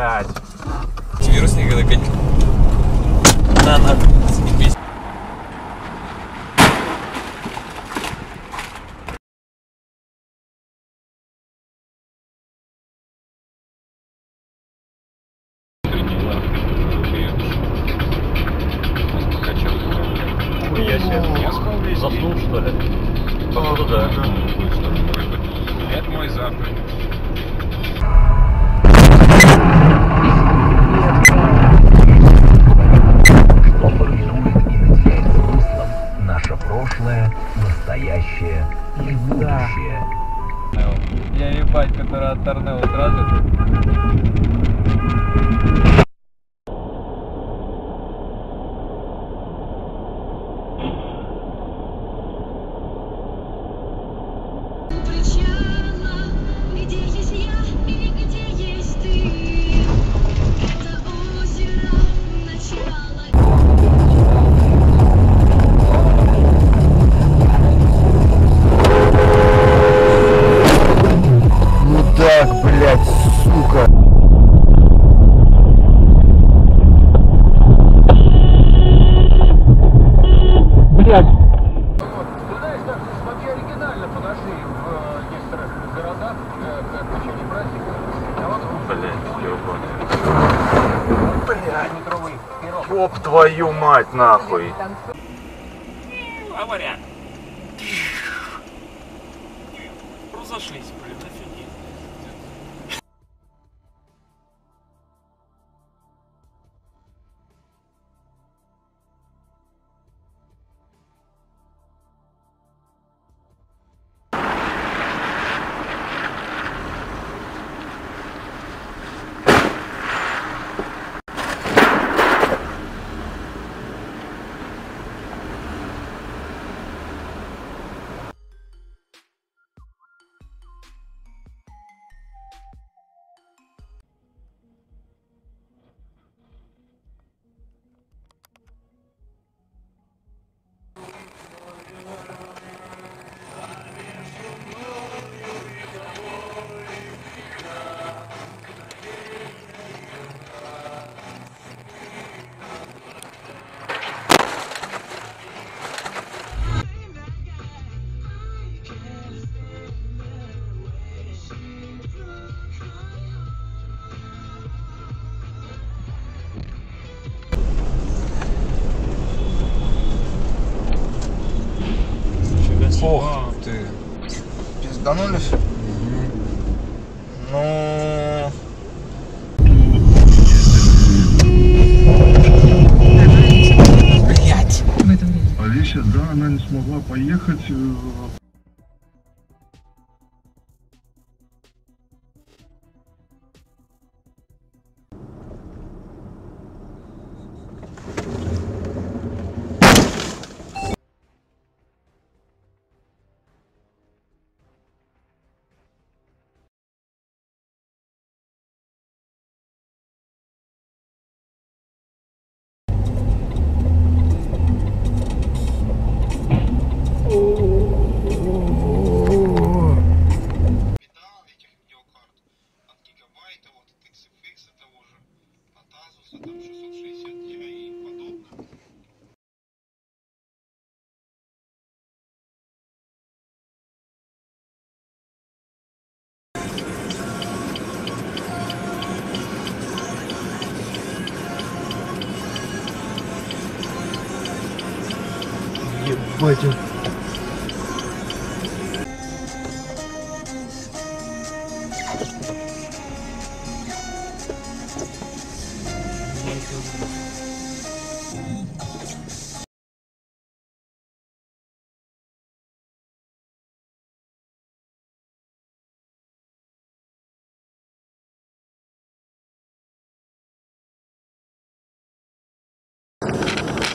Блядь. Вирус не гадает. На, на. Я себе заснул, что ли? Походу, да. Это мой завтрак. Наше прошлое, настоящее и будущее. Я ебать, который от Торнео сразу. Оп, твою мать, нахуй! Авария! Разошлись, блин, офигеть! Ох ты. Пизданулись? Ну... Блять! Алиса, да, она не смогла поехать. Ебать.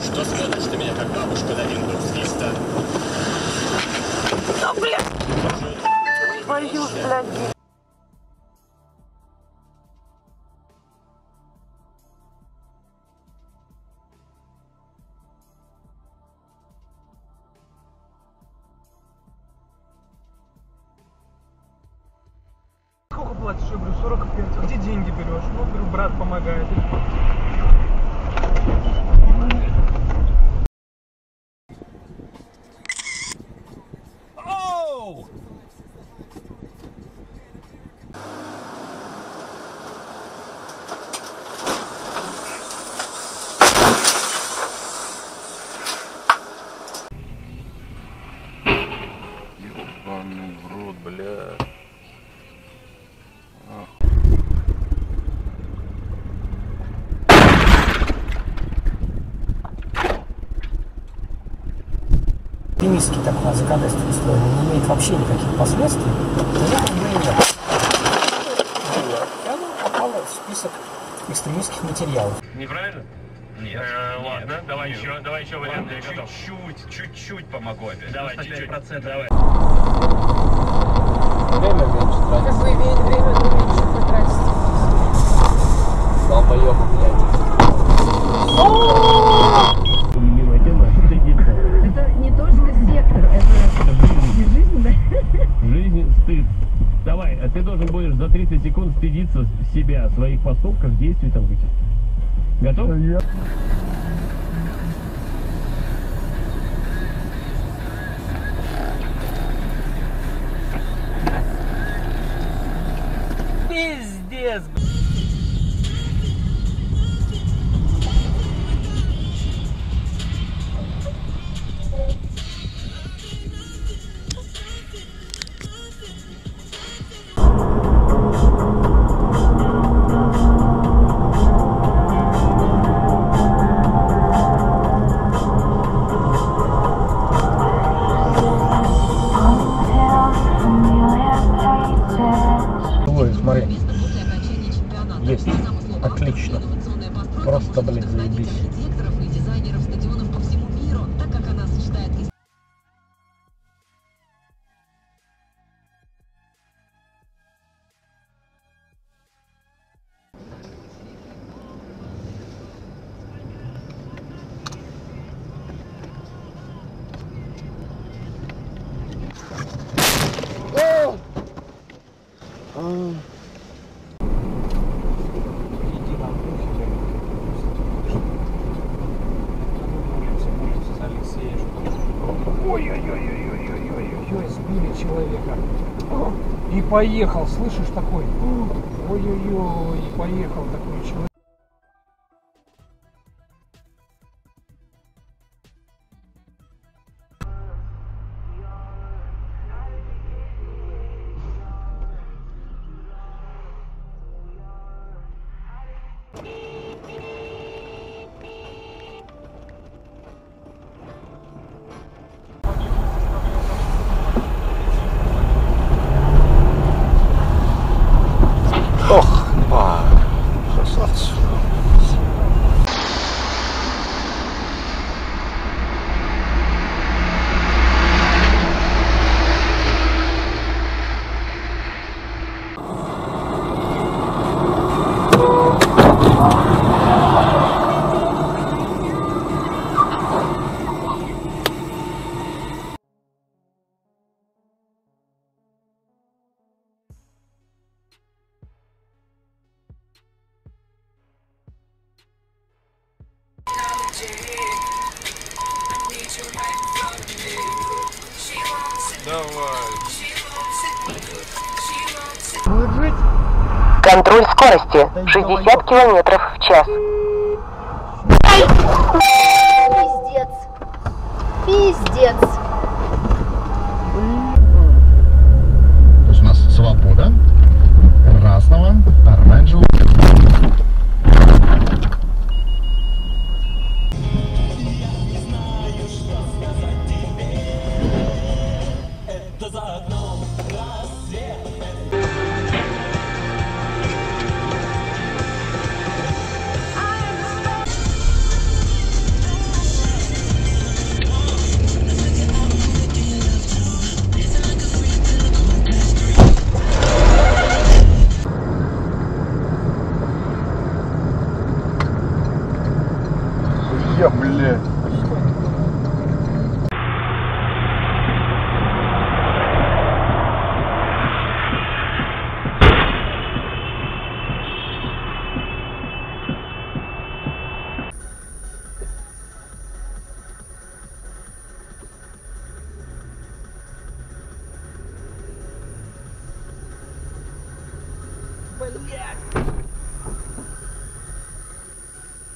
Что смотришь ты меня как бабушка на Windows Vista? Да блядь! Твою блядь! Сколько платишь, я брюшу? уроков, говорит, где деньги берешь? Ну, говорю, брат помогает. Ебаный в рот, бля. Низкий так на законодательстве слой не имеет вообще никаких последствий, и оно попало в список экстремистских материалов. Неправильно? Нет. Ладно, нет. Давай еще вариант. Чуть-чуть помогу опять. Давай, чуть-чуть. Давай. Время меньше тратить. Как вы время меньше потратите? Долбоёбы, блядь. Давай, а ты должен будешь за 30 секунд стыдиться себя, своих поступков, действий там каких-то. Готов? Пиздец, блядь. Смотри, есть, отлично, просто, блядь, заебись. Ой-ой-ой-ой-ой-ой-ой-ой, сбили человека. И поехал, слышишь, такой? Ой-ой-ой, и поехал такой человек. Давай. Контроль скорости 60 километров в час. Пиздец. Пиздец. То есть у нас свобода красного, оранжевого.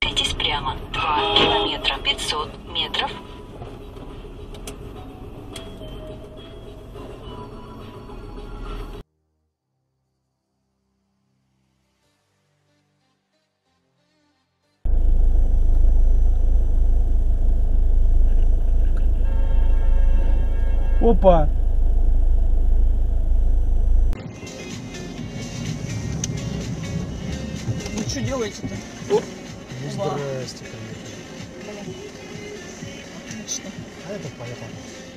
Двигайтесь прямо. 2 километра. 500 метров. Опа! Вы что делаете-то? Ну, здрасте, конечно. Отлично. А это поехал.